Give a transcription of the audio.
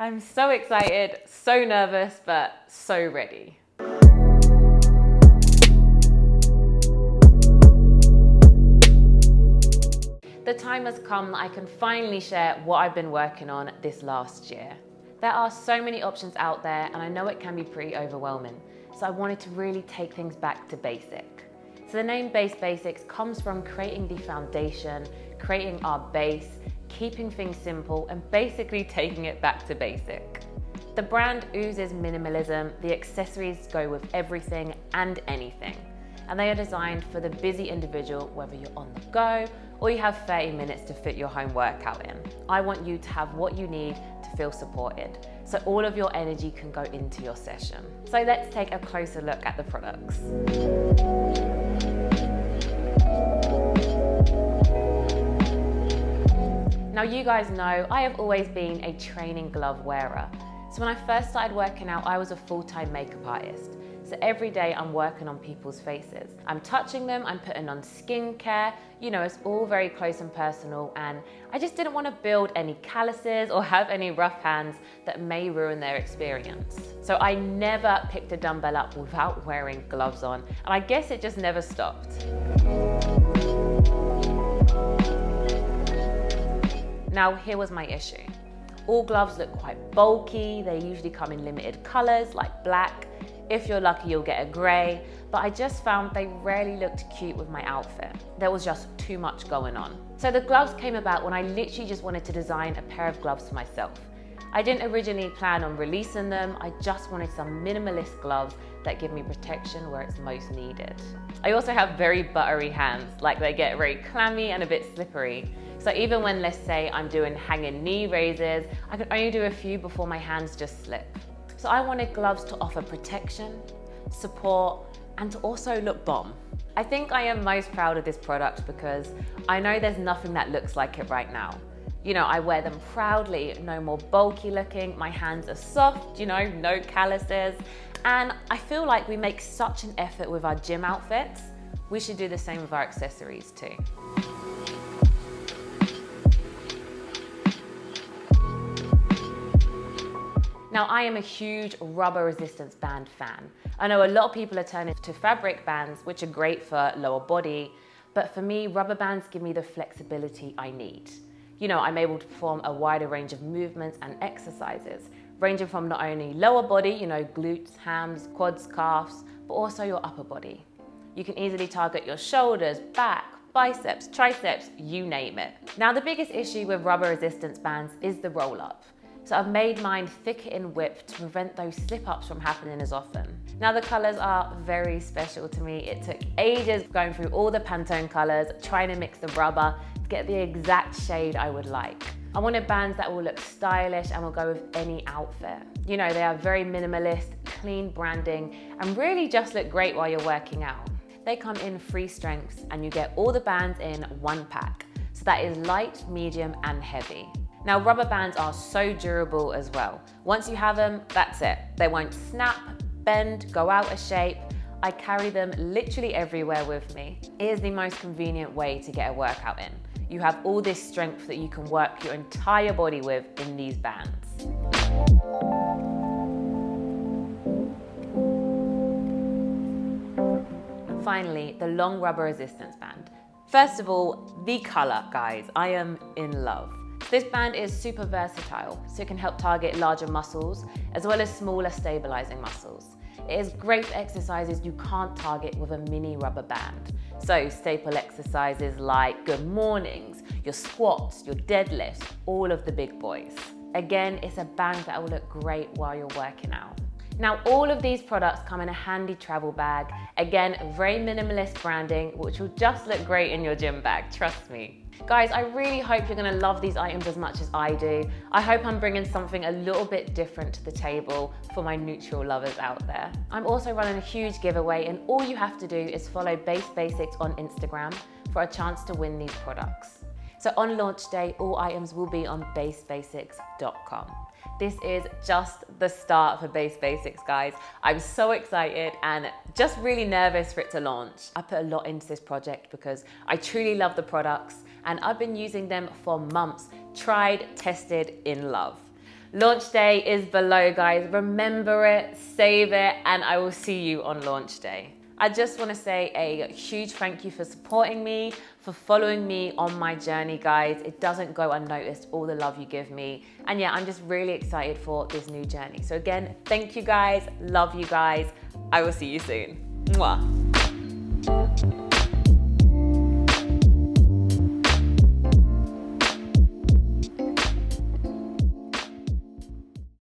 I'm so excited, so nervous, but so ready. The time has come that I can finally share what I've been working on this last year. There are so many options out there, and I know it can be pretty overwhelming, so I wanted to really take things back to basic. So the name Base Basix comes from creating the foundation, creating our base, keeping things simple and basically taking it back to basic. The brand oozes minimalism, the accessories go with everything and anything, and they are designed for the busy individual, whether you're on the go or you have 30 minutes to fit your home workout in. I want you to have what you need to feel supported, so all of your energy can go into your session. So let's take a closer look at the products. Now you guys know I have always been a training glove wearer. So when I first started working out, I was a full-time makeup artist. So every day I'm working on people's faces. I'm touching them, I'm putting on skincare, you know, it's all very close and personal, and I just didn't want to build any calluses or have any rough hands that may ruin their experience. So I never picked a dumbbell up without wearing gloves on, and I guess it just never stopped. Now here was my issue. All gloves look quite bulky, they usually come in limited colours like black, if you're lucky you'll get a grey, but I just found they rarely looked cute with my outfit. There was just too much going on. So the gloves came about when I literally just wanted to design a pair of gloves for myself. I didn't originally plan on releasing them, I just wanted some minimalist gloves that give me protection where it's most needed. I also have very buttery hands, like they get very clammy and a bit slippery. So even when, let's say, I'm doing hanging knee raises, I can only do a few before my hands just slip. So I wanted gloves to offer protection, support, and to also look bomb. I think I am most proud of this product because I know there's nothing that looks like it right now. You know, I wear them proudly, no more bulky looking, my hands are soft, you know, no calluses. And I feel like we make such an effort with our gym outfits, we should do the same with our accessories too. Now I am a huge rubber resistance band fan. I know a lot of people are turning to fabric bands, which are great for lower body, but for me, rubber bands give me the flexibility I need. You know, I'm able to perform a wider range of movements and exercises, ranging from not only lower body, you know, glutes, hams, quads, calves, but also your upper body. You can easily target your shoulders, back, biceps, triceps, you name it. Now the biggest issue with rubber resistance bands is the roll up. So I've made mine thicker in width to prevent those slip-ups from happening as often. Now the colours are very special to me. It took ages going through all the Pantone colours, trying to mix the rubber to get the exact shade I would like. I wanted bands that will look stylish and will go with any outfit. You know, they are very minimalist, clean branding, and really just look great while you're working out. They come in three strengths and you get all the bands in one pack. So that is light, medium, and heavy. Now rubber bands are so durable as well. Once you have them, that's it. They won't snap, bend, go out of shape. I carry them literally everywhere with me. It is the most convenient way to get a workout in. You have all this strength that you can work your entire body with in these bands. And finally, the long rubber resistance band. First of all, the color, guys. I am in love. This band is super versatile, so it can help target larger muscles as well as smaller stabilizing muscles. It is great for exercises you can't target with a mini rubber band. So staple exercises like good mornings, your squats, your deadlifts, all of the big boys. Again, it's a band that will look great while you're working out. Now all of these products come in a handy travel bag. Again, very minimalist branding, which will just look great in your gym bag, trust me. Guys, I really hope you're gonna love these items as much as I do. I hope I'm bringing something a little bit different to the table for my neutral lovers out there. I'm also running a huge giveaway, and all you have to do is follow Base Basix on Instagram for a chance to win these products. So on launch day, all items will be on basebasix.com. This is just the start for Base Basix, guys. I'm so excited and just really nervous for it to launch. I put a lot into this project because I truly love the products, and I've been using them for months, tried, tested, in love. Launch day is below, guys. Remember it, save it, and I will see you on launch day. I just want to say a huge thank you for supporting me, for following me on my journey, guys. It doesn't go unnoticed, all the love you give me. And yeah, I'm just really excited for this new journey. So again, thank you guys, love you guys. I will see you soon. Mwah.